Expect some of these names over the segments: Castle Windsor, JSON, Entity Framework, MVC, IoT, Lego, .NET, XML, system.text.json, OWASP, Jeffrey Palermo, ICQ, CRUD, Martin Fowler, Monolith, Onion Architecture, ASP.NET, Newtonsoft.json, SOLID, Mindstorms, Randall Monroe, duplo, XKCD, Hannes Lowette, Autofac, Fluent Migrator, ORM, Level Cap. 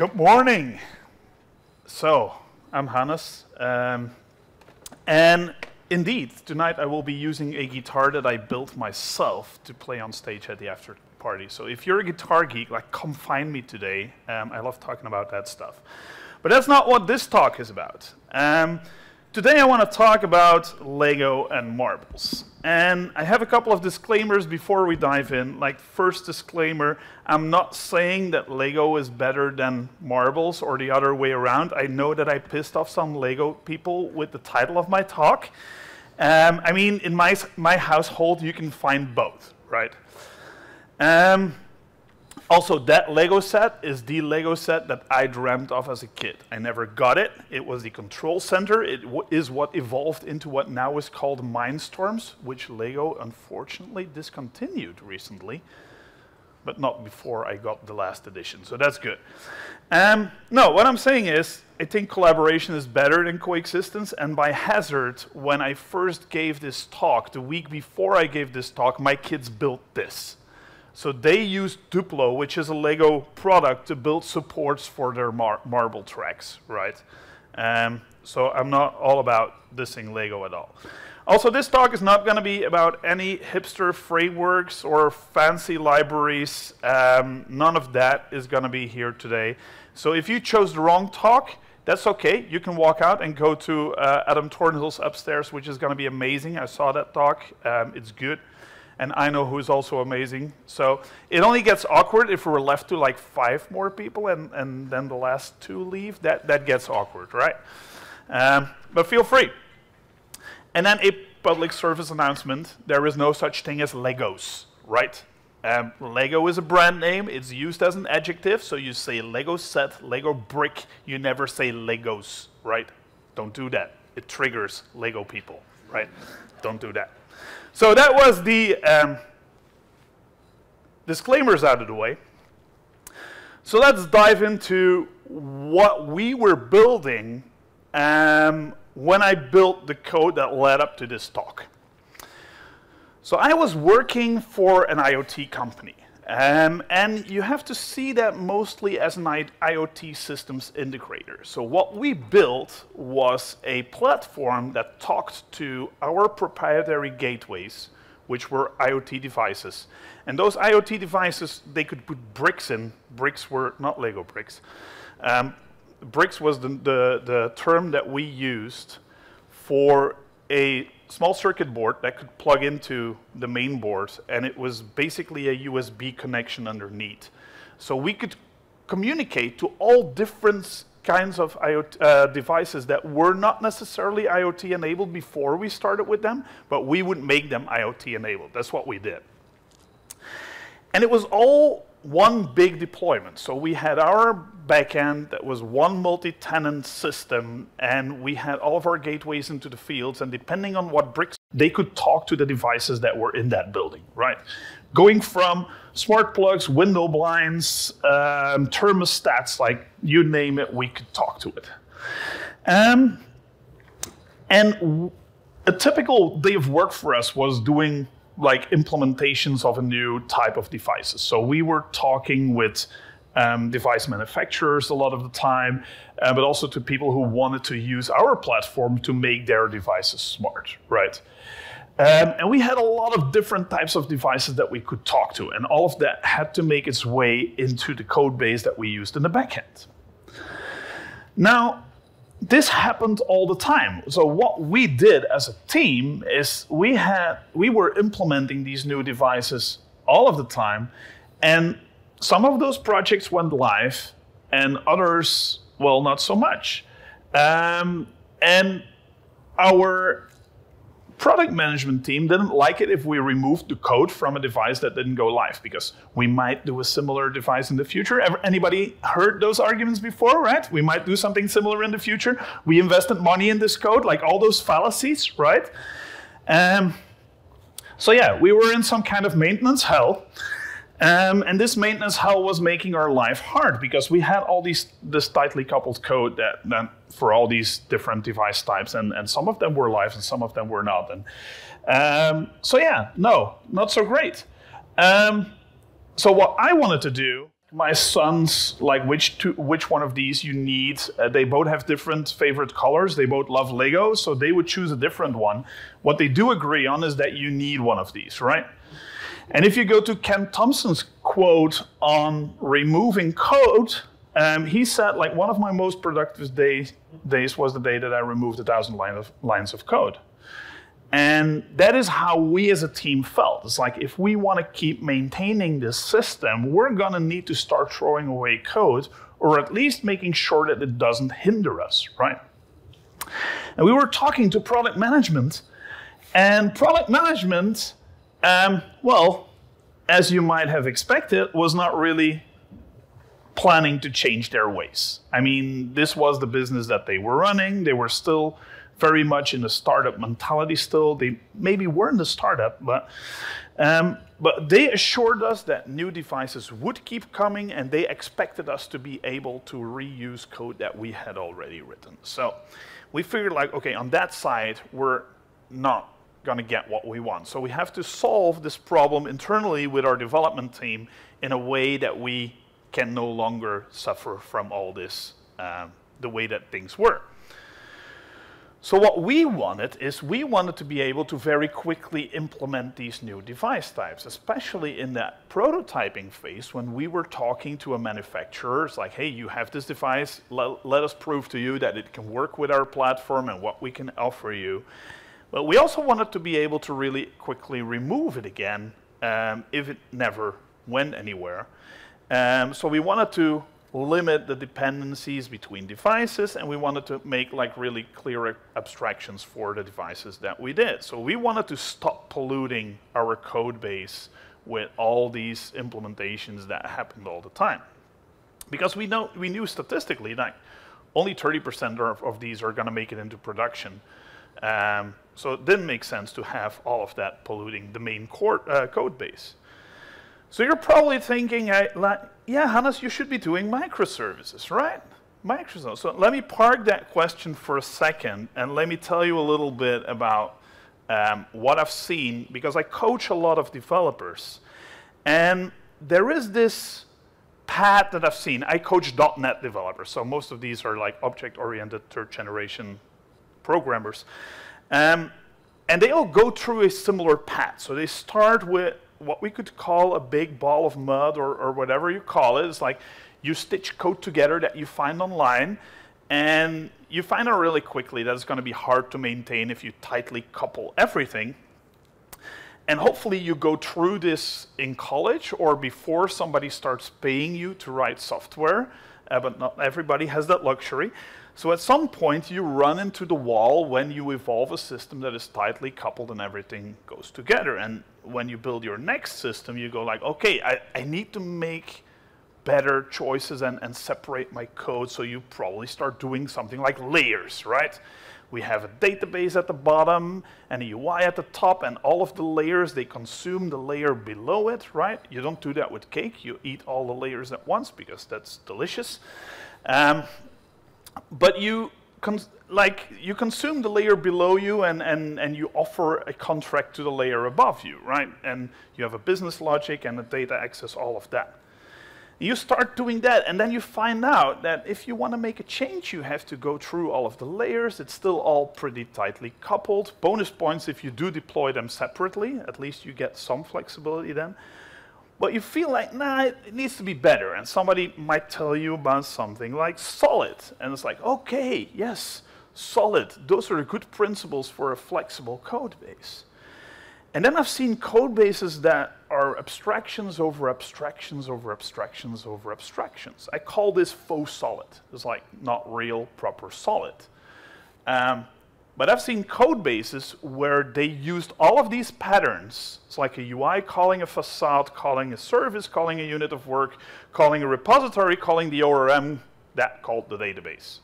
Good morning. So, I'm Hannes, and indeed, tonight I will be using a guitar that I built myself to play on stage at the after party. So if you're a guitar geek, like, come find me today. I love talking about that stuff. But that's not what this talk is about. Today I want to talk about Lego and marbles. And I have a couple of disclaimers before we dive in. Like, first disclaimer, I'm not saying that Lego is better than marbles or the other way around. I know that I pissed off some Lego people with the title of my talk. I mean, in my household, you can find both, right? Also, that Lego set is the Lego set that I dreamt of as a kid. I never got it. It was the control center. It is what evolved into what now is called Mindstorms, which Lego unfortunately discontinued recently, but not before I got the last edition, so that's good. No, what I'm saying is, I think collaboration is better than coexistence, and by hazard, when I first gave this talk, the week before I gave this talk, my kids built this. So they used Duplo, which is a Lego product, to build supports for their marble tracks, right? So I'm not all about dissing Lego at all. Also, this talk is not going to be about any hipster frameworks or fancy libraries. None of that is going to be here today. So if you chose the wrong talk, that's okay. You can walk out and go to Adam Thornhill's upstairs, which is going to be amazing. I saw that talk. It's good. And I know who's also amazing. So it only gets awkward if we're left to like 5 more people and then the last 2 leave. That gets awkward, right? But feel free. And then a public service announcement. There is no such thing as Legos, right? Lego is a brand name. It's used as an adjective. So you say Lego set, Lego brick. You never say Legos, right? Don't do that. It triggers Lego people, right? Don't do that. So that was the disclaimers out of the way. So let's dive into what we were building when I built the code that led up to this talk. So I was working for an IoT company. And you have to see that mostly as an IoT systems integrator. So what we built was a platform that talked to our proprietary gateways, which were IoT devices. And those IoT devices, they could put bricks in. Bricks were not Lego bricks. Bricks was the term that we used for a small circuit board that could plug into the main board, and it was basically a USB connection underneath. So we could communicate to all different kinds of IoT devices that were not necessarily IoT enabled before we started with them, but we would make them IoT enabled. That's what we did. And it was all one big deployment. So we had our backend that was one multi-tenant system, and we had all of our gateways into the fields, and depending on what bricks, they could talk to the devices that were in that building, right? Going from smart plugs, window blinds, thermostats, like you name it, we could talk to it. And a typical day of work for us was doing like implementations of a new type of devices. So we were talking with device manufacturers a lot of the time, but also to people who wanted to use our platform to make their devices smart, right? And we had a lot of different types of devices that we could talk to, and all of that had to make its way into the code base that we used in the backend. Now, this happened all the time. So what we did as a team is we were implementing these new devices all of the time, and some of those projects went live, and others, well, not so much. And our product management team didn't like it if we removed the code from a device that didn't go live, because we might do a similar device in the future. Anybody heard those arguments before, right? We might do something similar in the future. We invested money in this code, like all those fallacies, right? So yeah, we were in some kind of maintenance hell. And this maintenance hell was making our life hard, because we had all this tightly coupled code that for all these different device types, and some of them were live and some of them were not. And so yeah, no, not so great. So what I wanted to do my sons, like which one of these you need. They both have different favorite colors. They both love Lego, so they would choose a different one. What they do agree on is that you need one of these, right? And if you go to Ken Thompson's quote on removing code, he said, like, one of my most productive days was the day that I removed 1,000 lines of code. And that is how we as a team felt. It's like, if we want to keep maintaining this system, we're going to need to start throwing away code, or at least making sure that it doesn't hinder us, right? And we were talking to product management, and product management, well, as you might have expected, was not really planning to change their ways. I mean, this was the business that they were running. They were still very much in the startup mentality still. They maybe weren't a startup, but they assured us that new devices would keep coming, and they expected us to be able to reuse code that we had already written. So we figured, like, okay, on that side, we're not gonna get what we want. So we have to solve this problem internally with our development team in a way that we can no longer suffer from all this, the way that things were. So what we wanted is we wanted to be able to very quickly implement these new device types, especially in that prototyping phase when we were talking to a manufacturer. It's like, hey, you have this device. Let us prove to you that it can work with our platform and what we can offer you. But we also wanted to be able to really quickly remove it again if it never went anywhere. So we wanted to limit the dependencies between devices, and we wanted to make, like, really clear abstractions for the devices that we did. So we wanted to stop polluting our code base with all these implementations that happened all the time, because we knew statistically that only 30% of these are going to make it into production. So it didn't make sense to have all of that polluting the main code base. So you're probably thinking, yeah, Hannes, you should be doing microservices, right? Microservices. So let me park that question for a second, and let me tell you a little bit about what I've seen, because I coach a lot of developers. And there is this path that I've seen. I coach .NET developers, so most of these are, like, object-oriented third-generation programmers. And they all go through a similar path. So they start with what we could call a big ball of mud, or whatever you call it. It's like you stitch code together that you find online, and you find out really quickly that it's going to be hard to maintain if you tightly couple everything. And hopefully you go through this in college or before somebody starts paying you to write software, but not everybody has that luxury. So at some point you run into the wall when you evolve a system that is tightly coupled and everything goes together. And when you build your next system, you go like, okay, I need to make better choices and separate my code. So you probably start doing something like layers, right? We have a database at the bottom and a UI at the top, and all of the layers, they consume the layer below it, right? You don't do that with cake. You eat all the layers at once because that's delicious. But you consume the layer below you, and you offer a contract to the layer above you, right? And you have a business logic and a data access, all of that. You start doing that, and then you find out that if you want to make a change, you have to go through all of the layers. It's still all pretty tightly coupled. Bonus points if you do deploy them separately. At least you get some flexibility then. But you feel like, nah, it needs to be better. And somebody might tell you about something like SOLID. And it's like, okay, yes, SOLID. Those are good principles for a flexible code base. And then I've seen code bases that are abstractions over abstractions over abstractions over abstractions. I call this faux SOLID. It's like not real, proper SOLID. But I've seen code bases where they used all of these patterns. It's like a UI calling a facade, calling a service, calling a unit of work, calling a repository, calling the ORM that called the database.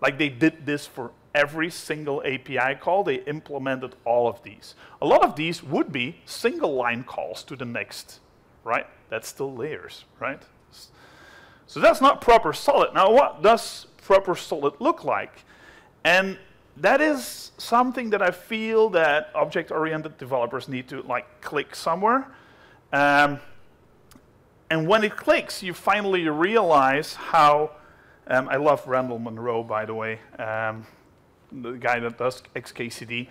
Like they did this for every single API call. They implemented all of these. A lot of these would be single line calls to the next, right? That's still layers, right? So that's not proper SOLID. Now, what does proper SOLID look like? And that is something that I feel that object-oriented developers need to, like, click somewhere. And when it clicks, you finally realize how, I love Randall Monroe, by the way, the guy that does XKCD.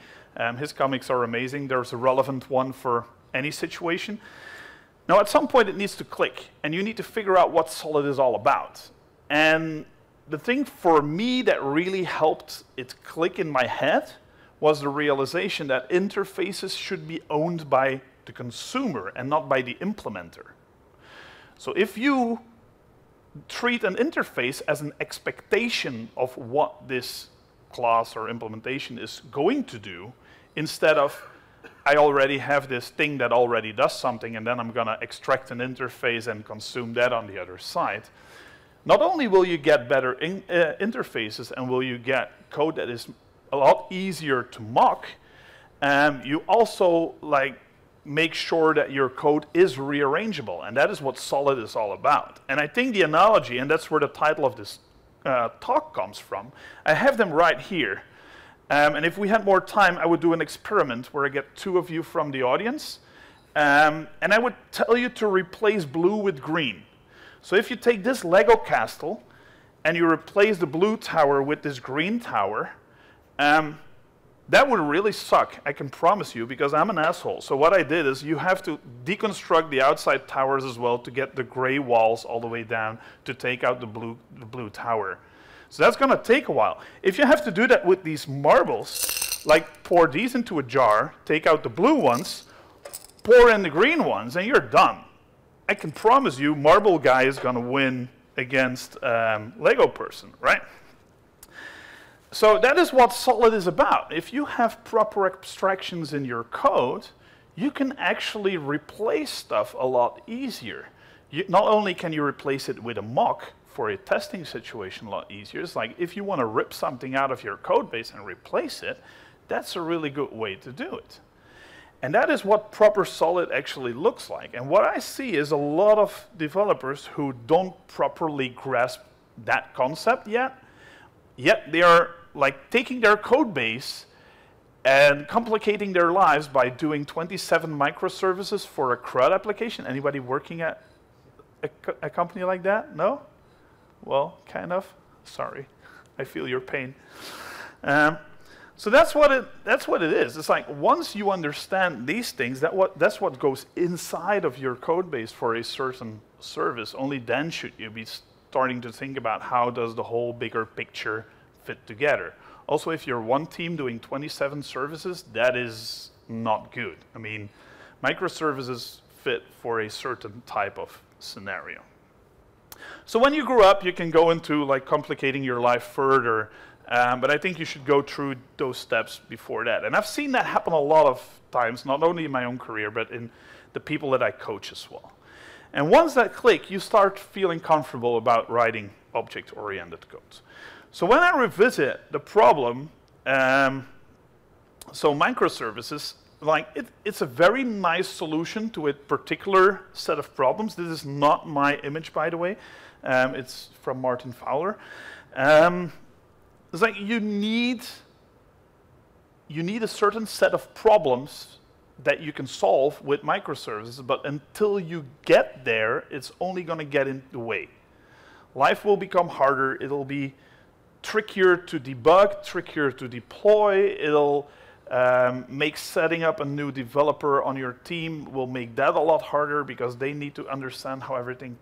His comics are amazing. There's a relevant one for any situation. Now, at some point, it needs to click, and you need to figure out what SOLID is all about. And the thing for me that really helped it click in my head was the realization that interfaces should be owned by the consumer and not by the implementer. So if you treat an interface as an expectation of what this class or implementation is going to do, instead of, I already have this thing that already does something, and then I'm going to extract an interface and consume that on the other side. Not only will you get better interfaces and will you get code that is a lot easier to mock, you also make sure that your code is rearrangeable, and that is what SOLID is all about. And I think the analogy, and that's where the title of this talk comes from, I have them right here. And if we had more time, I would do an experiment where I get two of you from the audience, and I would tell you to replace blue with green. So if you take this Lego castle and you replace the blue tower with this green tower, that would really suck, I can promise you, because I'm an asshole. So what I did is you have to deconstruct the outside towers as well to get the gray walls all the way down to take out the blue tower. So that's going to take a while. If you have to do that with these marbles, like pour these into a jar, take out the blue ones, pour in the green ones, and you're done. I can promise you marble guy is going to win against Lego person, right? So that is what SOLID is about. If you have proper abstractions in your code, you can actually replace stuff a lot easier. Not only can you replace it with a mock for a testing situation a lot easier, it's like if you want to rip something out of your code base and replace it, that's a really good way to do it. And that is what proper SOLID actually looks like. And what I see is a lot of developers who don't properly grasp that concept yet. Yet they are taking their code base and complicating their lives by doing 27 microservices for a CRUD application. Anybody working at a company like that? No? Well, kind of. Sorry, I feel your pain. So that's what it is. It's like once you understand these things, that's what goes inside of your code base for a certain service. Only then should you be starting to think about how does the whole bigger picture fit together. Also, if you're one team doing 27 services, that is not good. I mean, microservices fit for a certain type of scenario. So when you grow up, you can go into complicating your life further, but I think you should go through those steps before that. And I've seen that happen a lot of times, not only in my own career, but in the people that I coach as well. And once that click, you start feeling comfortable about writing object-oriented code. So when I revisit the problem, so microservices, it's a very nice solution to a particular set of problems. This is not my image, by the way. It's from Martin Fowler. It's like you need a certain set of problems that you can solve with microservices, but until you get there, it's only going to get in the way. Life will become harder, it'll be trickier to debug, trickier to deploy, it'll make setting up a new developer on your team will make that a lot harder because they need to understand how everything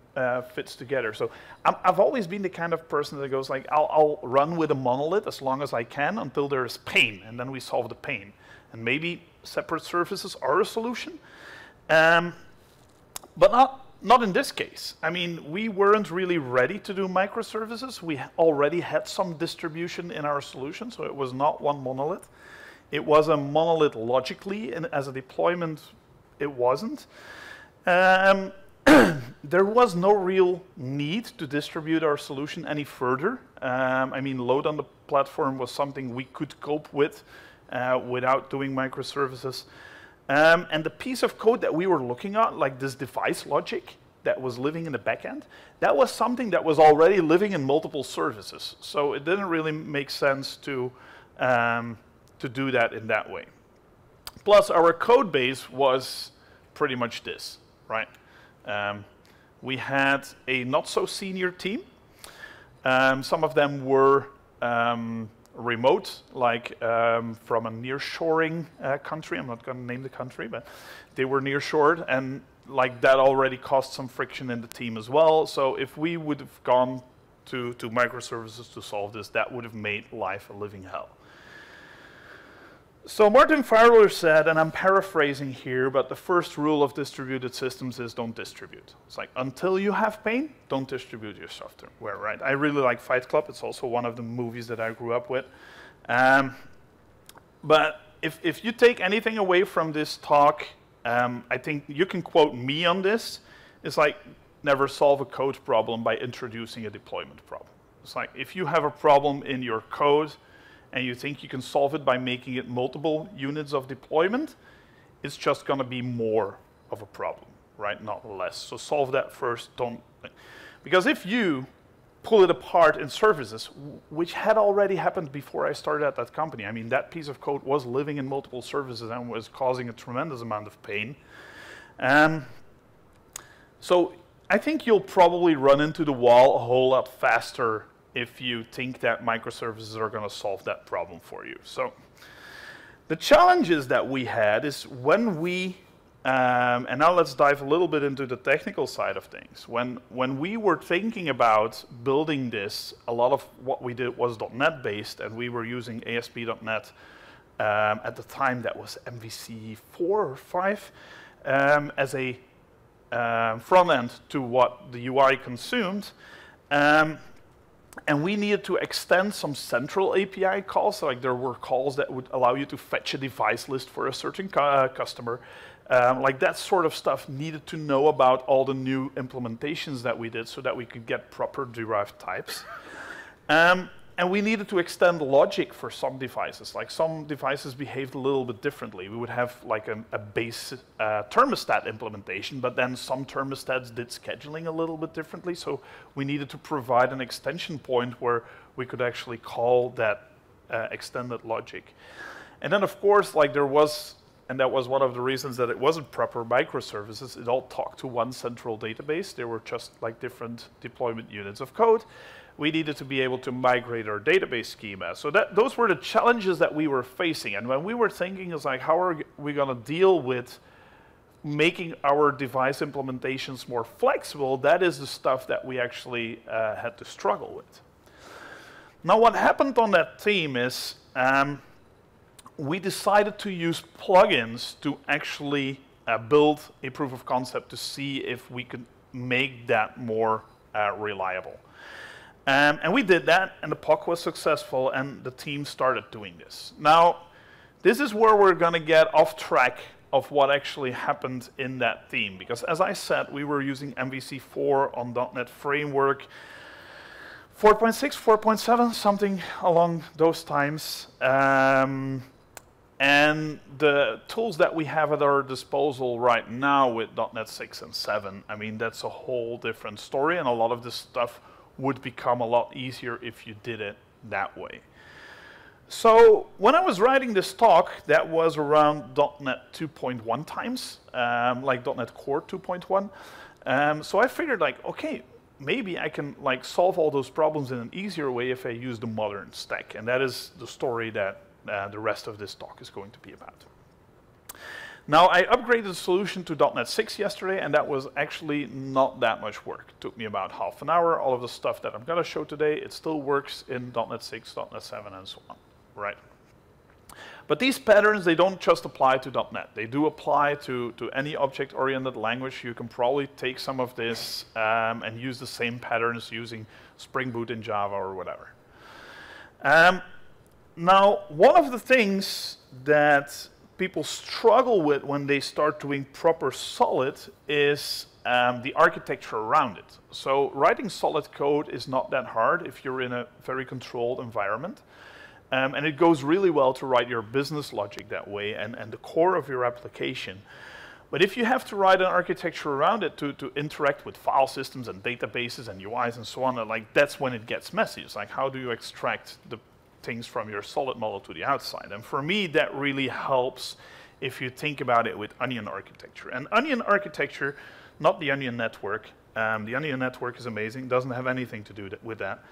fits together. So I've always been the kind of person that goes I'll run with a monolith as long as I can until there's pain, and then we solve the pain. And maybe separate services are a solution, but not in this case. I mean, we weren't really ready to do microservices. We already had some distribution in our solution, so it was not one monolith. It was a monolith logically, and as a deployment, it wasn't. There was no real need to distribute our solution any further. I mean, load on the platform was something we could cope with without doing microservices. And the piece of code that we were looking at, this device logic that was living in the backend, that was something that was already living in multiple services. So it didn't really make sense to do that in that way. Plus, our code base was pretty much this, right? we had a not-so-senior team. Some of them were remote, like from a nearshoring country. I'm not going to name the country, but they were nearshored, and like that already caused some friction in the team as well. So if we would have gone to microservices to solve this, that would have made life a living hell. So Martin Fowler said, and I'm paraphrasing here, but the first rule of distributed systems is don't distribute. It's like, until you have pain, don't distribute your software, right? I really like Fight Club. It's also one of the movies that I grew up with. But if you take anything away from this talk, I think you can quote me on this. It's like, never solve a code problem by introducing a deployment problem. It's like, if you have a problem in your code, and you think you can solve it by making it multiple units of deployment, it's just going to be more of a problem, right? Not less. So solve that first. Don't, because if you pull it apart in services, which had already happened before I started at that company. I mean, that piece of code was living in multiple services and was causing a tremendous amount of pain. So I think you'll probably run into the wall a whole lot faster if you think that microservices are going to solve that problem for you. So the challenges that we had is when we, and now let's dive a little bit into the technical side of things. When we were thinking about building this, a lot of what we did was .NET based, and we were using ASP.NET. At the time, that was MVC 4 or 5 as a front end to what the UI consumed. And we needed to extend some central API calls. Like there were calls that would allow you to fetch a device list for a certain customer. Like that sort of stuff needed to know about all the new implementations that we did so that we could get proper derived types. And we needed to extend logic for some devices. Like some devices behaved a little bit differently. We would have like a base thermostat implementation, but then some thermostats did scheduling a little bit differently. So we needed to provide an extension point where we could actually call that extended logic. And then of course, like there was, and that was one of the reasons that it wasn't proper microservices. It all talked to one central database. There were just like different deployment units of code. We needed to be able to migrate our database schema. So those were the challenges that we were facing. And when we were thinking, it's like, how are we going to deal with making our device implementations more flexible? That is the stuff that we actually had to struggle with. Now, what happened on that team is we decided to use plugins to actually build a proof of concept to see if we could make that more reliable. And we did that, and the POC was successful, and the team started doing this. Now, this is where we're going to get off track of what actually happened in that team. Because as I said, we were using MVC4 on .NET Framework 4.6, 4.7, something along those times. And the tools that we have at our disposal right now with .NET 6 and 7, I mean, that's a whole different story, and a lot of this stuff would become a lot easier if you did it that way. So when I was writing this talk, that was around .NET 2.1 times, like .NET Core 2.1. So I figured, like, okay, maybe I can like solve all those problems in an easier way if I use the modern stack, and that is the story that the rest of this talk is going to be about. Now, I upgraded the solution to .NET 6 yesterday, and that was actually not that much work. It took me about half an hour. All of the stuff that I'm going to show today, it still works in .NET 6, .NET 7, and so on, right? But these patterns, they don't just apply to .NET. They do apply to any object-oriented language. You can probably take some of this and use the same patterns using Spring Boot in Java or whatever. Now, one of the things that people struggle with when they start doing proper SOLID is the architecture around it. So writing SOLID code is not that hard if you're in a very controlled environment. And it goes really well to write your business logic that way and the core of your application. But if you have to write an architecture around it to interact with file systems and databases and UIs and so on, like that's when it gets messy. It's like, how do you extract the things from your solid model to the outside? And for me, that really helps if you think about it with Onion Architecture. And Onion Architecture, not the Onion Network, The Onion network is amazing. Doesn't have anything to do with that.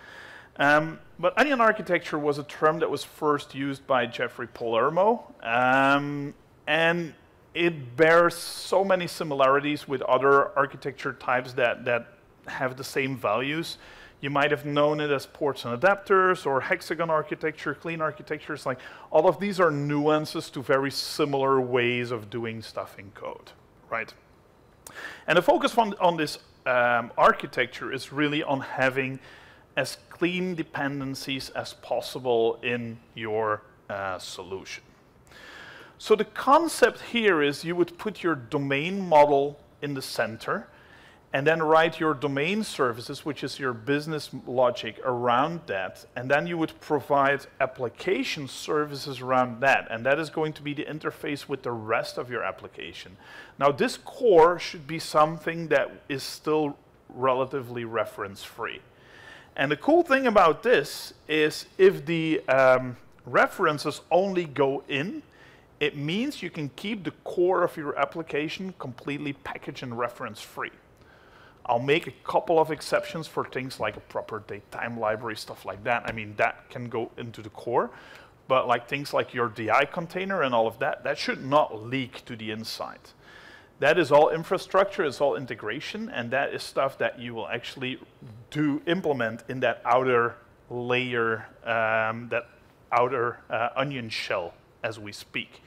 But Onion architecture was a term that was first used by Jeffrey Palermo, and it bears so many similarities with other architecture types that have the same values. You might have known it as ports and adapters or hexagon architecture, clean architectures. Like, all of these are nuances to very similar ways of doing stuff in code, right? And the focus on this architecture is really on having as clean dependencies as possible in your solution. So the concept here is you would put your domain model in the center and then write your domain services, which is your business logic, around that. And then you would provide application services around that. And that is going to be the interface with the rest of your application. Now, this core should be something that is still relatively reference-free. And the cool thing about this is if the references only go in, it means you can keep the core of your application completely package and reference-free. I'll make a couple of exceptions for things like a proper date time library, stuff like that. I mean, that can go into the core. But like things like your DI container and all of that, that should not leak to the inside. That is all infrastructure, it's all integration, and that is stuff that you will actually implement in that outer layer, that outer onion shell as we speak.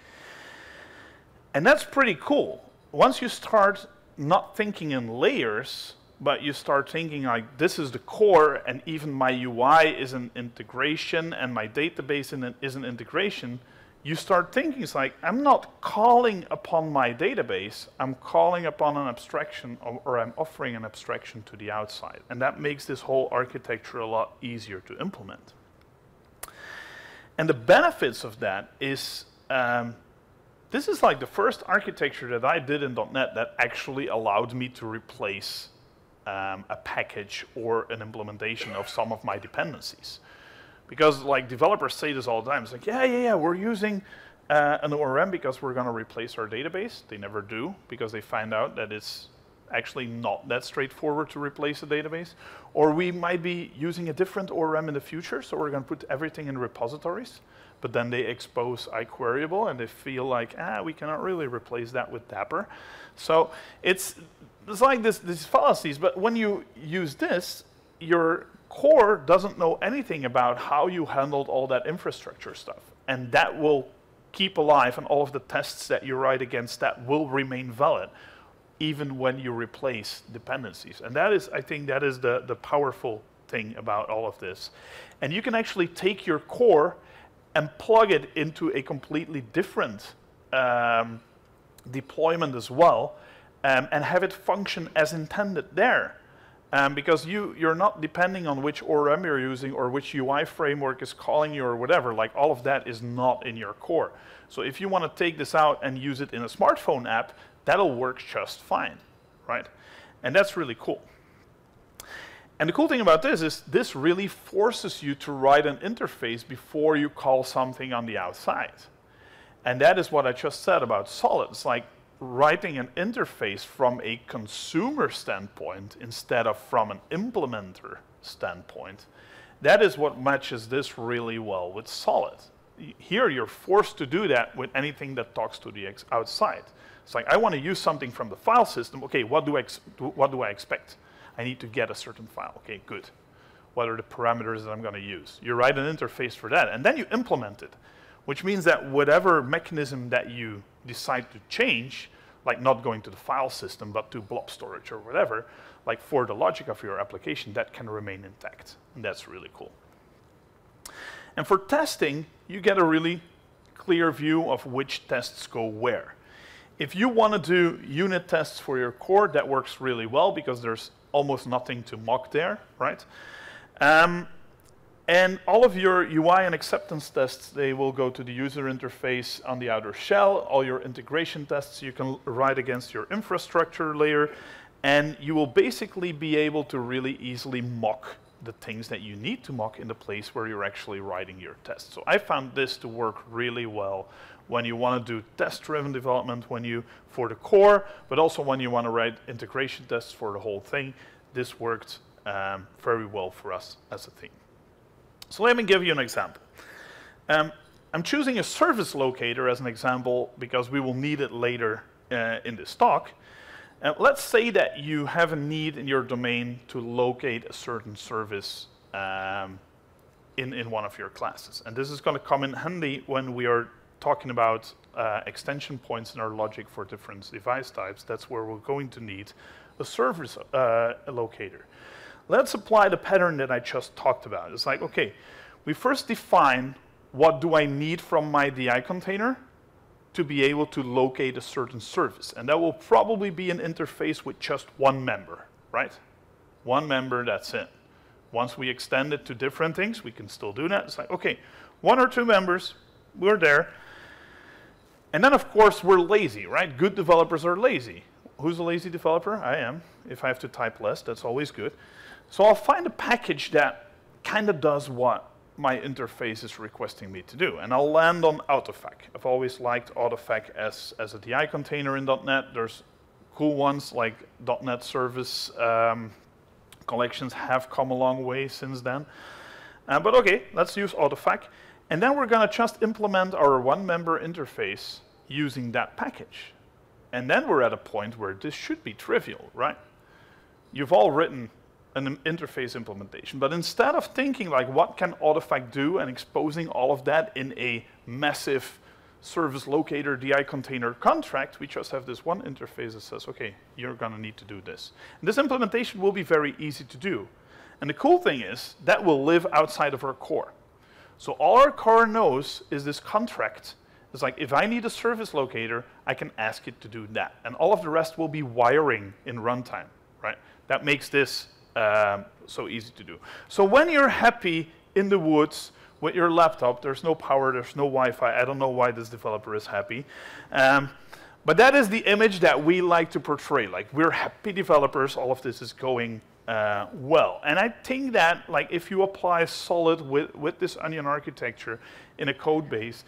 And that's pretty cool. Once you start not thinking in layers, but you start thinking like, this is the core, and even my UI is an integration, and my database is an integration, you start thinking, it's like, I'm not calling upon my database, I'm calling upon an abstraction, or I'm offering an abstraction to the outside. And that makes this whole architecture a lot easier to implement. And the benefits of that is, this is like the first architecture that I did in .NET that actually allowed me to replace a package or an implementation of some of my dependencies. Because like developers say this all the time. It's like, yeah, we're using an ORM because we're going to replace our database. They never do because they find out that it's actually not that straightforward to replace a database. Or we might be using a different ORM in the future, so we're going to put everything in repositories. But then they expose iQueryable, and they feel like, we cannot really replace that with Dapper. So it's like these fallacies. But when you use this, your core doesn't know anything about how you handled all that infrastructure stuff. And that will keep alive, and all of the tests that you write against that will remain valid, even when you replace dependencies. And that is, I think, that is the powerful thing about all of this. And you can actually take your core and plug it into a completely different deployment as well, and have it function as intended there. Because you're not depending on which ORM you're using or which UI framework is calling you or whatever. Like, all of that is not in your core. So if you want to take this out and use it in a smartphone app, that'll work just fine, right? And that's really cool. And the cool thing about this is this really forces you to write an interface before you call something on the outside. And that is what I just said about SOLID. It's like writing an interface from a consumer standpoint instead of from an implementer standpoint. That is what matches this really well with SOLID. Here you're forced to do that with anything that talks to the outside. It's like, I want to use something from the file system. Okay, what do I expect? I need to get a certain file. Okay, good. What are the parameters that I'm going to use? You write an interface for that, and then you implement it, which means that whatever mechanism that you decide to change, like not going to the file system, but to blob storage or whatever, like for the logic of your application, that can remain intact. And that's really cool. And for testing, you get a really clear view of which tests go where. If you want to do unit tests for your core, that works really well because there's almost nothing to mock there, right? And all of your UI and acceptance tests, they will go to the user interface on the outer shell. All your integration tests you can write against your infrastructure layer, and you will basically be able to really easily mock the things that you need to mock in the place where you're actually writing your tests. So I found this to work really well when you want to do test-driven development, when you for the core, but also when you want to write integration tests for the whole thing. This worked very well for us as a team. So let me give you an example. I'm choosing a service locator as an example because we will need it later in this talk. Let's say that you have a need in your domain to locate a certain service in one of your classes. And this is going to come in handy when we are talking about extension points in our logic for different device types. That's where we're going to need a service locator. Let's apply the pattern that I just talked about. It's like, okay, we first define what do I need from my DI container to be able to locate a certain service. And that will probably be an interface with just one member, right? One member, that's it. Once we extend it to different things, we can still do that. It's like, okay, one or two members, we're there. And then, of course, we're lazy, right? Good developers are lazy. Who's a lazy developer? I am. If I have to type less, that's always good. So I'll find a package that kind of does what my interface is requesting me to do. And I'll land on Autofac. I've always liked Autofac as a DI container in .NET. There's cool ones like .NET service collections have come a long way since then. But OK, let's use Autofac. And then we're going to just implement our one-member interface using that package. And then we're at a point where this should be trivial, right? You've all written an interface implementation. But instead of thinking like what can Autofac do and exposing all of that in a massive service locator DI container contract, we just have this one interface that says, OK, you're going to need to do this. And this implementation will be very easy to do. And the cool thing is that will live outside of our core. So all our core knows is this contract. It's like, if I need a service locator, I can ask it to do that. And all of the rest will be wiring in runtime, right? That makes this so easy to do. So when you're happy in the woods with your laptop, there's no power, there's no Wi-Fi. I don't know why this developer is happy. But that is the image that we like to portray. Like, we're happy developers. All of this is going well. And I think that like, if you apply SOLID with this Onion architecture in a code base,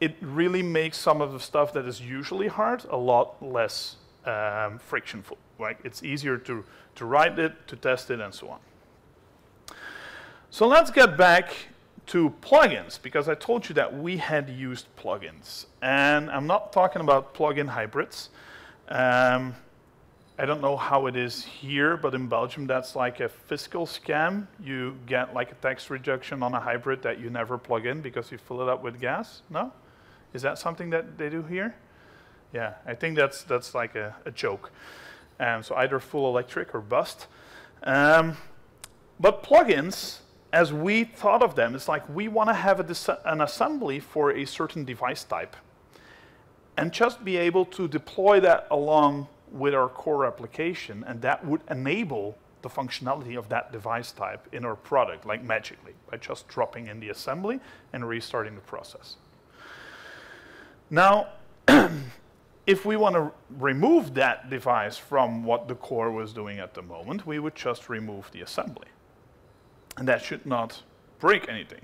it really makes some of the stuff that is usually hard a lot less frictionful. Like, it's easier to write it, to test it, and so on. So let's get back to plugins, because I told you that we had used plugins. And I'm not talking about plugin hybrids. I don't know how it is here, but in Belgium, that's like a fiscal scam. You get like a tax reduction on a hybrid that you never plug in because you fill it up with gas. No? Is that something that they do here? Yeah, I think that's like a joke. So either full electric or bust. But plugins, as we thought of them, it's like we want to have an assembly for a certain device type and just be able to deploy that along with our core application, and that would enable the functionality of that device type in our product, like magically, by just dropping in the assembly and restarting the process. Now, if we want to remove that device from what the core was doing at the moment, we would just remove the assembly. And that should not break anything.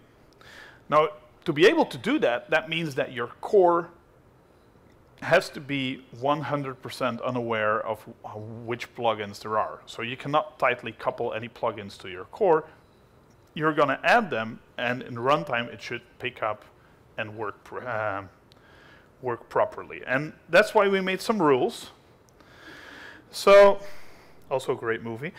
Now, to be able to do that, that means that your core has to be 100% unaware of which plugins there are. So you cannot tightly couple any plugins to your core. You're going to add them, and in runtime, it should pick up and work properly. And that's why we made some rules. So, also a great movie.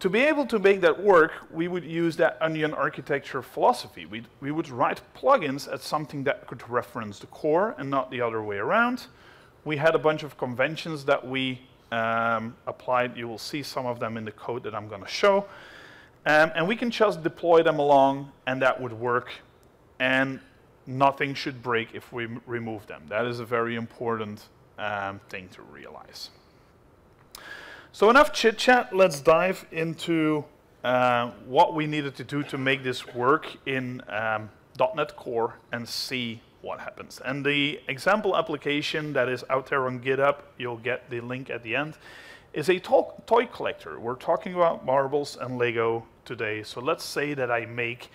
To be able to make that work, we would use that Onion architecture philosophy. We would write plugins as something that could reference the core and not the other way around. We had a bunch of conventions that we applied. You will see some of them in the code that I'm going to show. And we can just deploy them along, and that would work. And nothing should break if we remove them. That is a very important thing to realize. So enough chit-chat, let's dive into what we needed to do to make this work in .NET Core and see what happens. And the example application that is out there on GitHub, you'll get the link at the end, is a toy collector. We're talking about marbles and Lego today, so let's say that I make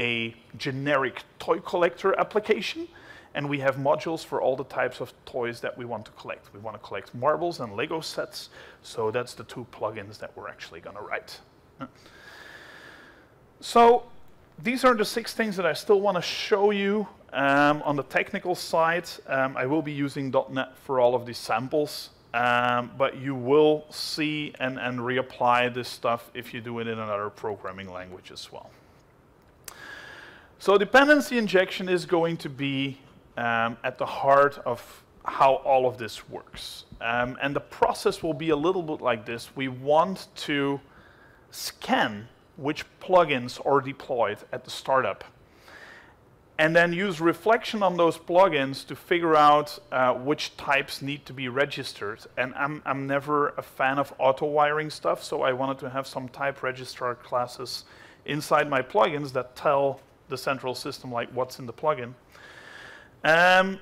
a generic toy collector application, and we have modules for all the types of toys that we want to collect. We want to collect marbles and Lego sets, so that's the two plugins that we're actually going to write. So these are the 6 things that I still want to show you on the technical side. I will be using .NET for all of these samples, but you will see and reapply this stuff if you do it in another programming language as well. So dependency injection is going to be at the heart of how all of this works. And the process will be a little bit like this. We want to scan which plugins are deployed at the startup, and then use reflection on those plugins to figure out which types need to be registered. And I'm never a fan of auto-wiring stuff, so I wanted to have some type registrar classes inside my plugins that tell the central system like what's in the plugin. And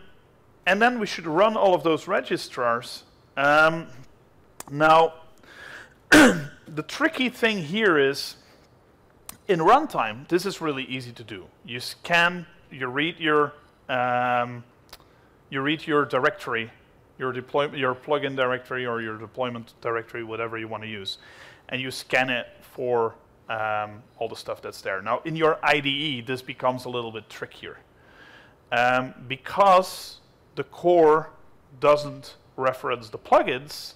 then we should run all of those registrars. Now, the tricky thing here is, in runtime, this is really easy to do. You scan, you read your directory, your plugin directory or your deployment directory, whatever you want to use, and you scan it for all the stuff that's there. Now, in your IDE, this becomes a little bit trickier because the core doesn't reference the plugins.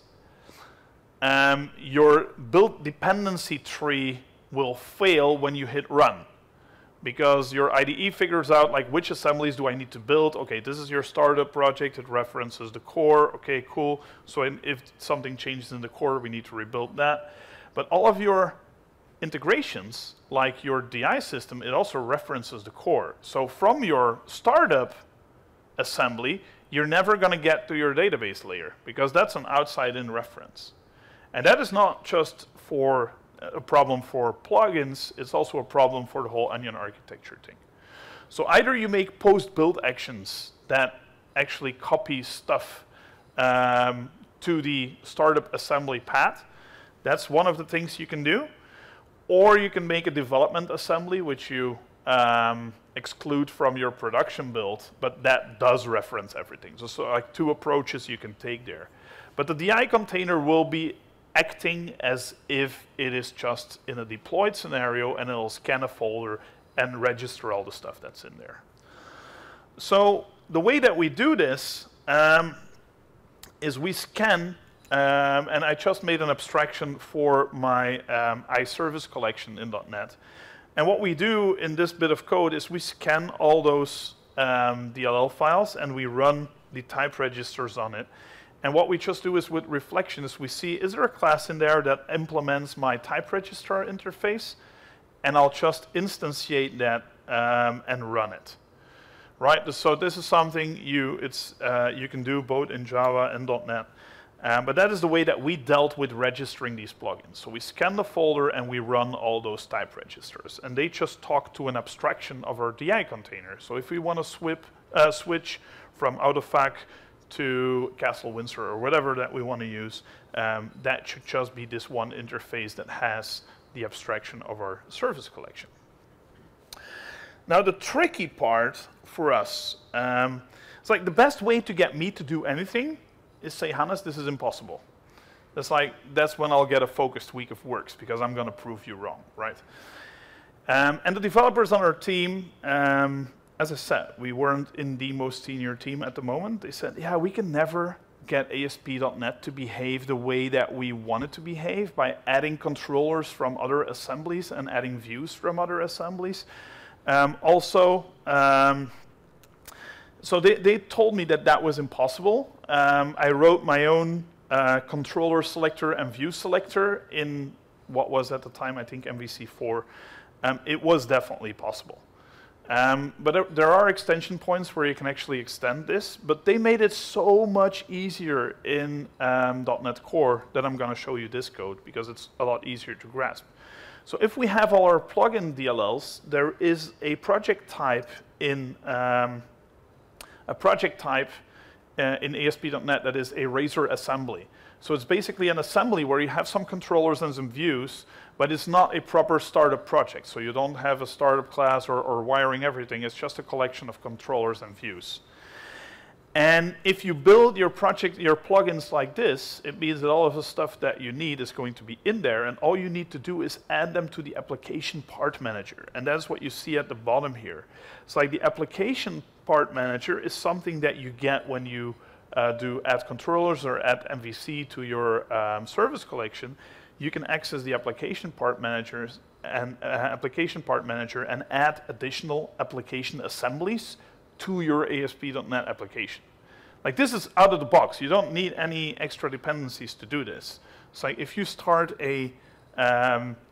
Your build dependency tree will fail when you hit run, because your IDE figures out like which assemblies do I need to build. Okay, this is your startup project, it references the core, okay, cool. So if something changes in the core, we need to rebuild that. But all of your integrations, like your DI system, it also references the core. So from your startup assembly, you're never gonna get to your database layer, because that's an outside-in reference. And that is not just for a problem for plugins, it's also a problem for the whole Onion architecture thing. So either you make post-build actions that actually copy stuff to the startup assembly path, that's one of the things you can do, or you can make a development assembly which you exclude from your production build, but that does reference everything. So like two approaches you can take there. But the DI container will be acting as if it is just in a deployed scenario, and it'll scan a folder and register all the stuff that's in there. So the way that we do this is we scan, and I just made an abstraction for my iService collection in .NET. And what we do in this bit of code is we scan all those DLL files and we run the type registers on it. And what we just do is with reflections, we see, is there a class in there that implements my type registrar interface? And I'll just instantiate that and run it, right? So this is something you can do both in Java and .NET. But that is the way that we dealt with registering these plugins. So we scan the folder and we run all those type registers. And they just talk to an abstraction of our DI container. So if we want to switch from Autofac to Castle Windsor or whatever that we want to use, that should just be this one interface that has the abstraction of our service collection. Now the tricky part for us, it's like the best way to get me to do anything is say, Hannes, this is impossible. That's like, that's when I'll get a focused week of works, because I'm going to prove you wrong, right? And the developers on our team, as I said, we weren't in the most senior team at the moment. They said, yeah, we can never get ASP.NET to behave the way that we want it to behave by adding controllers from other assemblies and adding views from other assemblies. So they told me that that was impossible. I wrote my own controller selector and view selector in what was at the time, I think, MVC4. It was definitely possible. But there are extension points where you can actually extend this, but they made it so much easier in .NET Core that I'm going to show you this code, because it's a lot easier to grasp. So if we have all our plugin DLLs, there is a project type in ASP.NET that is a razor assembly. So it's basically an assembly where you have some controllers and some views, but it's not a proper startup project. So you don't have a startup class or wiring everything. It's just a collection of controllers and views. And if you build your project, your plugins like this, it means that all of the stuff that you need is going to be in there, and all you need to do is add them to the application part manager. And that's what you see at the bottom here. It's like the application part manager is something that you get when you do add controllers or add MVC to your service collection. You can access the application part manager and add additional application assemblies to your ASP.NET application. Like, this is out of the box. You don't need any extra dependencies to do this. It's like if you start a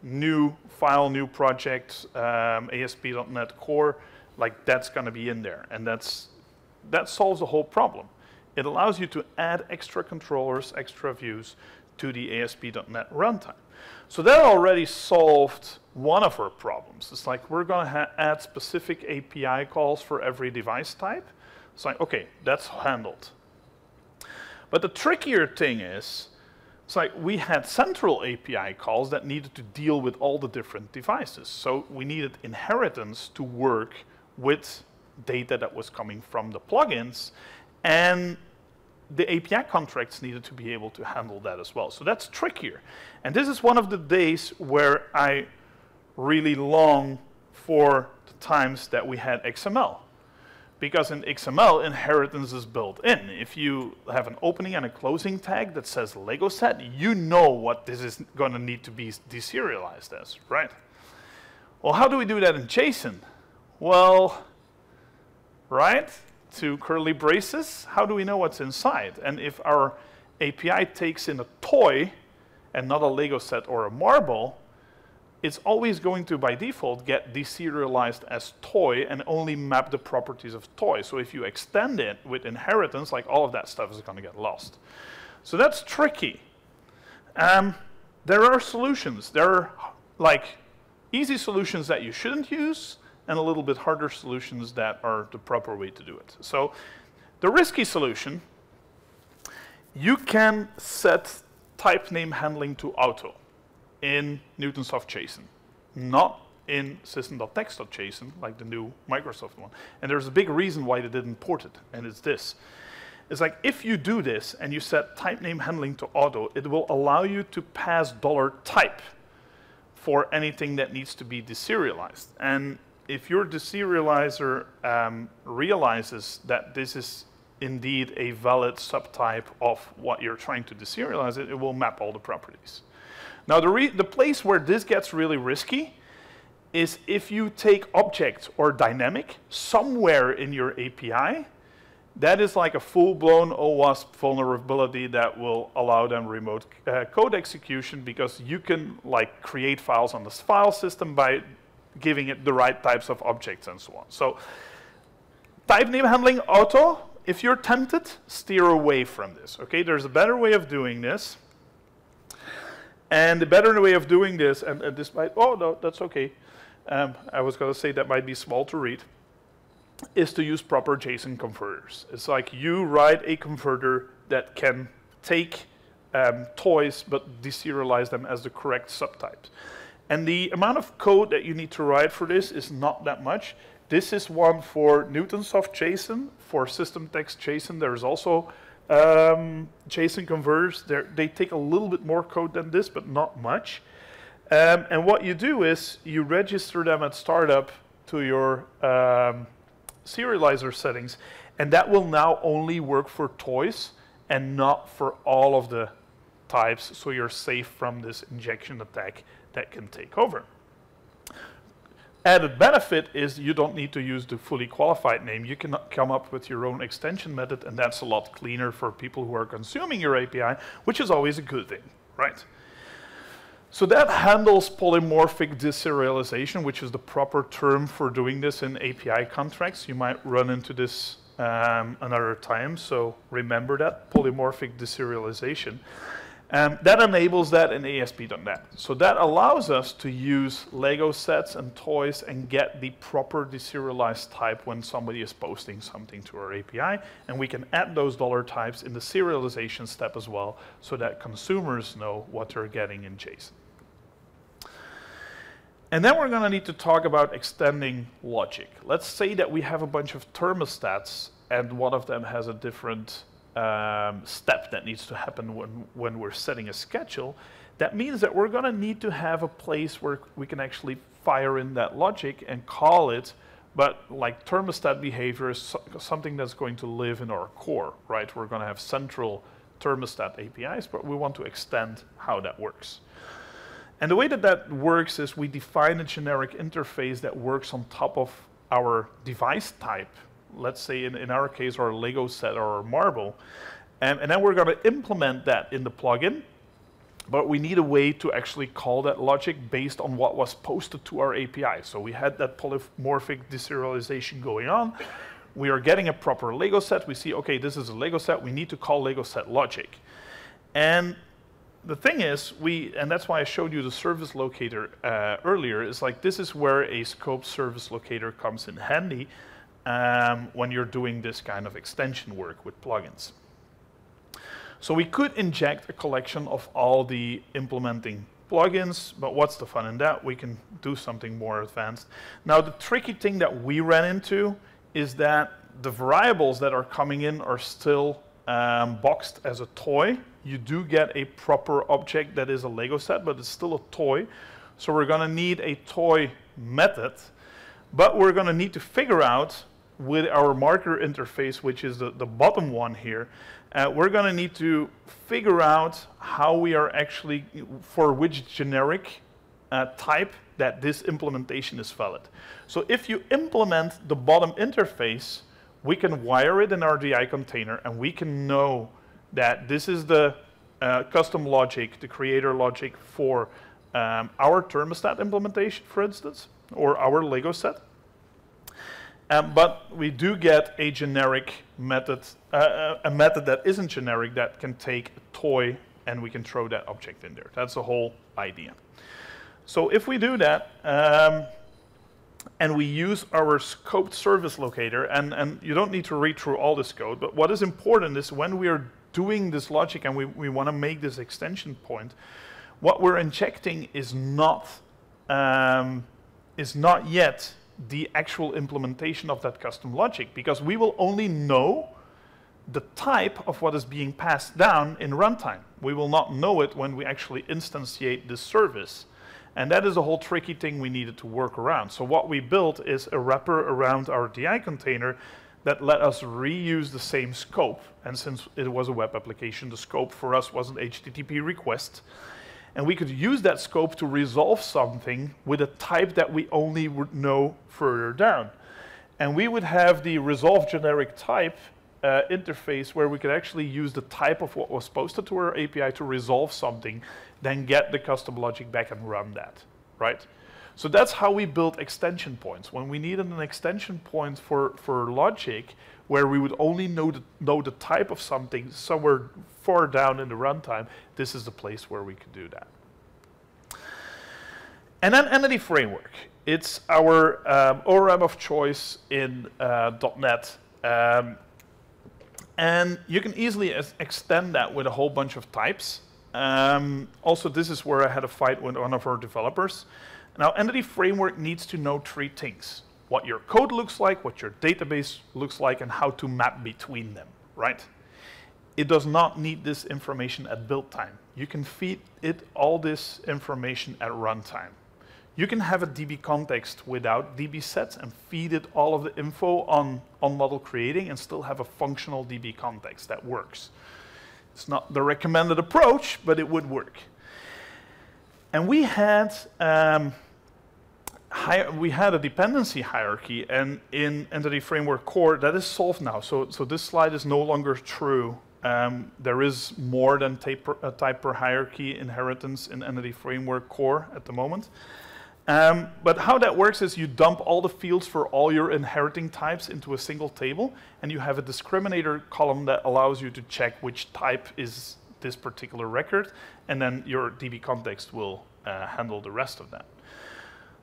new file, new project, ASP.NET Core, like that's going to be in there, and that solves the whole problem. It allows you to add extra controllers, extra views to the ASP.NET runtime. So that already solved one of our problems. It's like we're going to add specific API calls for every device type. It's like, okay, that's handled. But the trickier thing is, it's like we had central API calls that needed to deal with all the different devices. So we needed inheritance to work with data that was coming from the plugins, and the API contracts needed to be able to handle that as well. So that's trickier. And this is one of the days where I really long for the times that we had XML. Because in XML, inheritance is built in. If you have an opening and a closing tag that says Lego set, you know what this is going to need to be deserialized as, right? Well, how do we do that in JSON? Well, right? To curly braces, how do we know what's inside? And if our API takes in a toy and not a Lego set or a marble, it's always going to, by default, get deserialized as toy and only map the properties of toy. So if you extend it with inheritance, like all of that stuff is going to get lost. So that's tricky. There are solutions. There are like easy solutions that you shouldn't use, and a little bit harder solutions that are the proper way to do it. So the risky solution, you can set type name handling to auto in Newtonsoft.json, not in system.text.json, like the new Microsoft one. And there's a big reason why they didn't port it, and it's this. It's like if you do this and you set type name handling to auto, it will allow you to pass $type for anything that needs to be deserialized. And if your deserializer realizes that this is indeed a valid subtype of what you're trying to deserialize, it will map all the properties. Now, the place where this gets really risky is if you take object or dynamic somewhere in your API. That is like a full-blown OWASP vulnerability that will allow them remote code execution, because you can like create files on this file system by giving it the right types of objects and so on. So type name handling auto, if you're tempted, steer away from this. Okay, there's a better way of doing this. And the better way of doing this, and this might, oh no, that's okay. I was going to say that might be small to read, is to use proper JSON converters. It's like you write a converter that can take toys but deserialize them as the correct subtypes. And the amount of code that you need to write for this is not that much. This is one for Newtonsoft.json. For system.text.json, there's also JSON converters. They take a little bit more code than this, but not much. And what you do is you register them at startup to your serializer settings, and that will now only work for toys and not for all of the types, so you're safe from this injection attack that can take over. Added benefit is you don't need to use the fully qualified name. You can come up with your own extension method, and that's a lot cleaner for people who are consuming your API, which is always a good thing, right? So that handles polymorphic deserialization, which is the proper term for doing this in API contracts. You might run into this another time, so remember that, polymorphic deserialization. That enables that in ASP.NET. So that allows us to use Lego sets and toys and get the proper deserialized type when somebody is posting something to our API. And we can add those dollar types in the serialization step as well, so that consumers know what they're getting in JSON. And then we're going to need to talk about extending logic. Let's say that we have a bunch of thermostats, and one of them has a different step that needs to happen when we're setting a schedule. That means that we're going to need to have a place where we can actually fire in that logic and call it. But like thermostat behavior is something that's going to live in our core, right? We're going to have central thermostat APIs, but we want to extend how that works. And the way that that works is we define a generic interface that works on top of our device type. Let's say in our case, our Lego set or our marble. And then we're going to implement that in the plugin. But we need a way to actually call that logic based on what was posted to our API. So we had that polymorphic deserialization going on. We are getting a proper Lego set. We see, OK, this is a Lego set. We need to call Lego set logic. And the thing is, and that's why I showed you the service locator earlier, is like this is where a scope service locator comes in handy. When you're doing this kind of extension work with plugins. So we could inject a collection of all the implementing plugins, but what's the fun in that? We can do something more advanced. Now, the tricky thing that we ran into is that the variables that are coming in are still boxed as a toy. You do get a proper object that is a Lego set, but it's still a toy. So we're going to need a toy method, but we're going to need to figure out with our marker interface, which is the bottom one here, we're going to need to figure out how we are actually, for which generic type that this implementation is valid. So if you implement the bottom interface, we can wire it in our DI container, and we can know that this is the custom logic, the creator logic for our thermostat implementation, for instance, or our Lego set. But we do get a generic method, a method that isn't generic that can take a toy and we can throw that object in there. That's the whole idea. So if we do that and we use our scoped service locator, and you don't need to read through all this code, but what is important is when we are doing this logic and we want to make this extension point, what we're injecting is not yet the actual implementation of that custom logic, because we will only know the type of what is being passed down in runtime. We will not know it when we actually instantiate this service. And that is a whole tricky thing we needed to work around. So what we built is a wrapper around our DI container that let us reuse the same scope. And since it was a web application, the scope for us was an HTTP request. And we could use that scope to resolve something with a type that we only would know further down. And we would have the resolve generic type interface where we could actually use the type of what was posted to our API to resolve something, then get the custom logic back and run that, right? So that's how we built extension points. When we needed an extension point for logic, where we would only know the type of something somewhere far down in the runtime, this is the place where we could do that. And then Entity Framework. It's our ORM of choice in .NET. And you can easily extend that with a whole bunch of types. Also, this is where I had a fight with one of our developers. Now, Entity Framework needs to know three things: what your code looks like, what your database looks like, and how to map between them, right? It does not need this information at build time. You can feed it all this information at runtime. You can have a DB context without DB sets and feed it all of the info on model creating and still have a functional DB context that works. It's not the recommended approach, but it would work. And we had a dependency hierarchy, and in Entity Framework Core, that is solved now. So this slide is no longer true. There is more than type per hierarchy inheritance in Entity Framework Core at the moment. But how that works is you dump all the fields for all your inheriting types into a single table, and you have a discriminator column that allows you to check which type is this particular record, and then your DB context will handle the rest of that.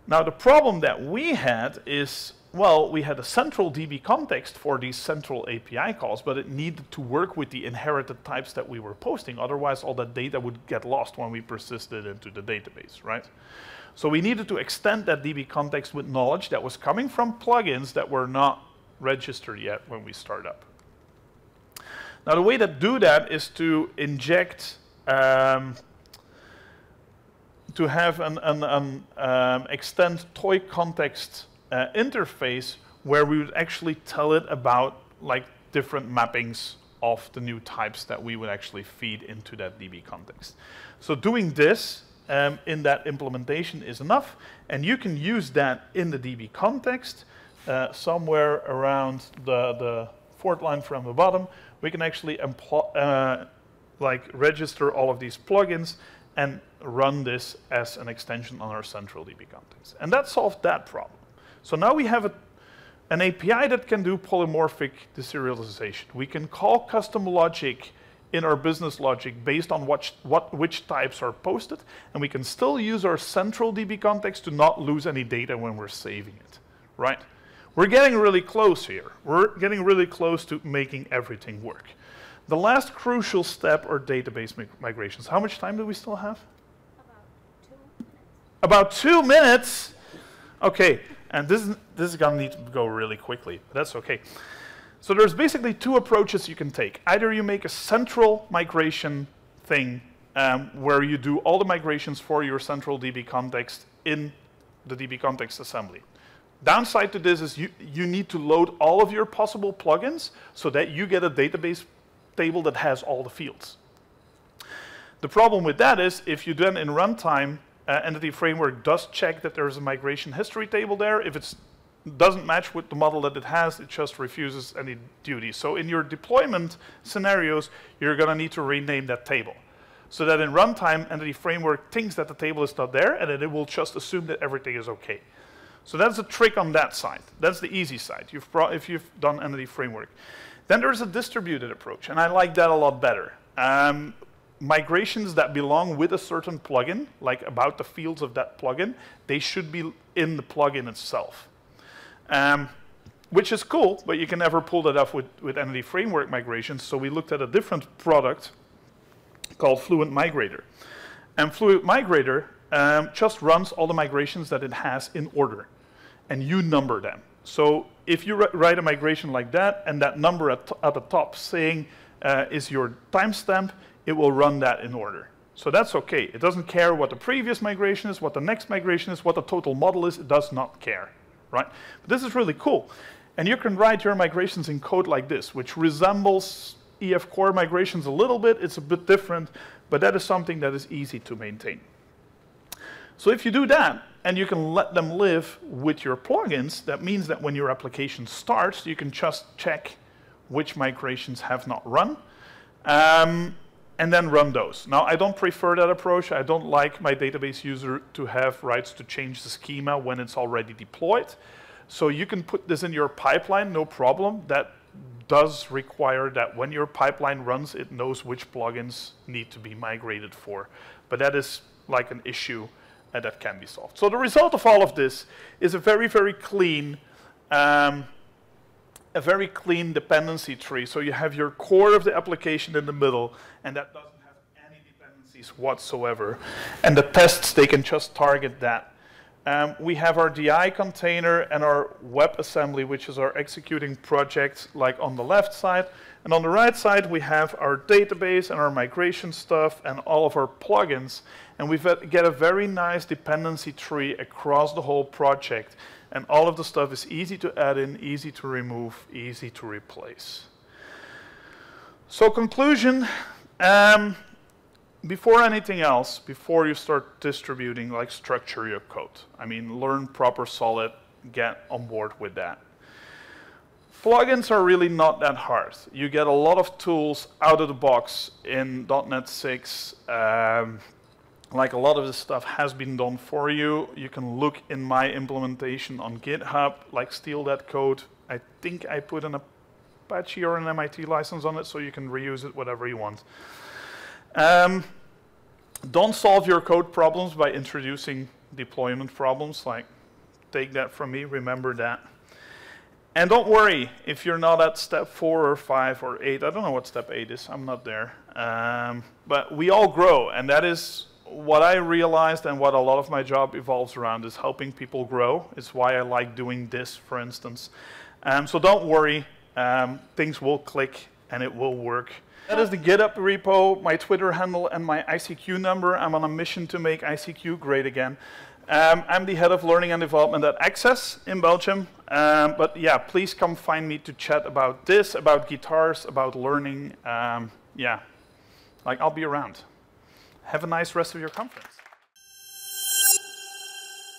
Now, the problem that we had is, well, we had a central DB context for these central API calls, but it needed to work with the inherited types that we were posting. Otherwise, all that data would get lost when we persisted into the database, right? So we needed to extend that DB context with knowledge that was coming from plugins that were not registered yet when we start up. Now, the way to do that is to inject, to have an extend toy context interface where we would actually tell it about like different mappings of the new types that we would actually feed into that DB context. So doing this in that implementation is enough, and you can use that in the DB context somewhere around the fourth line from the bottom. We can actually register all of these plugins and run this as an extension on our central DB context. And that solved that problem. So now we have an API that can do polymorphic deserialization. We can call custom logic in our business logic based on which types are posted, and we can still use our central DB context to not lose any data when we're saving it, right? We're getting really close here. We're getting really close to making everything work. The last crucial step are database migrations. How much time do we still have? About 2 minutes? Okay, and this is gonna need to go really quickly, but that's okay. So there's basically two approaches you can take. Either you make a central migration thing where you do all the migrations for your central DB context in the DB context assembly. Downside to this is you need to load all of your possible plugins so that you get a database table that has all the fields. The problem with that is if you then in runtime, Entity Framework does check that there is a migration history table there. If it doesn't match with the model that it has, it just refuses any duty. So in your deployment scenarios, you're going to need to rename that table so that in runtime, Entity Framework thinks that the table is not there and that it will just assume that everything is okay. So that's a trick on that side. That's the easy side if you've done Entity Framework. Then there's a distributed approach, and I like that a lot better. Migrations that belong with a certain plugin, like about the fields of that plugin, they should be in the plugin itself. Which is cool, but you can never pull that off with Entity Framework migrations, so we looked at a different product called Fluent Migrator. And Fluent Migrator just runs all the migrations that it has in order, and you number them. So if you write a migration like that, and that number at the top saying is your timestamp, it will run that in order. So that's okay. It doesn't care what the previous migration is, what the next migration is, what the total model is. It does not care, right? But this is really cool. And you can write your migrations in code like this, which resembles EF core migrations a little bit. It's a bit different, but that is something that is easy to maintain. So if you do that, and you can let them live with your plugins, that means that when your application starts, you can just check which migrations have not run, and then run those. Now, I don't prefer that approach. I don't like my database user to have rights to change the schema when it's already deployed. So you can put this in your pipeline, no problem. That does require that when your pipeline runs, it knows which plugins need to be migrated for. But that is like an issue that can be solved. So the result of all of this is a very, very clean dependency tree. So you have your core of the application in the middle, and that doesn't have any dependencies whatsoever. And the tests, they can just target that. We have our DI container and our WebAssembly, which is our executing project, like on the left side. And on the right side, we have our database and our migration stuff and all of our plugins. And we get a very nice dependency tree across the whole project. And all of the stuff is easy to add in, easy to remove, easy to replace. So conclusion. Before anything else, before you start distributing, like structure your code. I mean, learn proper SOLID, get on board with that. Plugins are really not that hard. You get a lot of tools out of the box in .NET 6. Like a lot of this stuff has been done for you. You can look in my implementation on GitHub, like steal that code. I think I put an Apache or an MIT license on it, so you can reuse it, whatever you want. Don't solve your code problems by introducing deployment problems. Like, take that from me, remember that. And don't worry if you're not at step 4 or 5 or 8. I don't know what step 8 is. I'm not there. But we all grow, and that is what I realized and what a lot of my job evolves around, is helping people grow. It's why I like doing this, for instance. So don't worry. Things will click and it will work. That is the GitHub repo, my Twitter handle, and my ICQ number. I'm on a mission to make ICQ great again. I'm the head of learning and development at Access in Belgium. But yeah, please come find me to chat about this, about guitars, about learning. Yeah, like, I'll be around. Have a nice rest of your conference.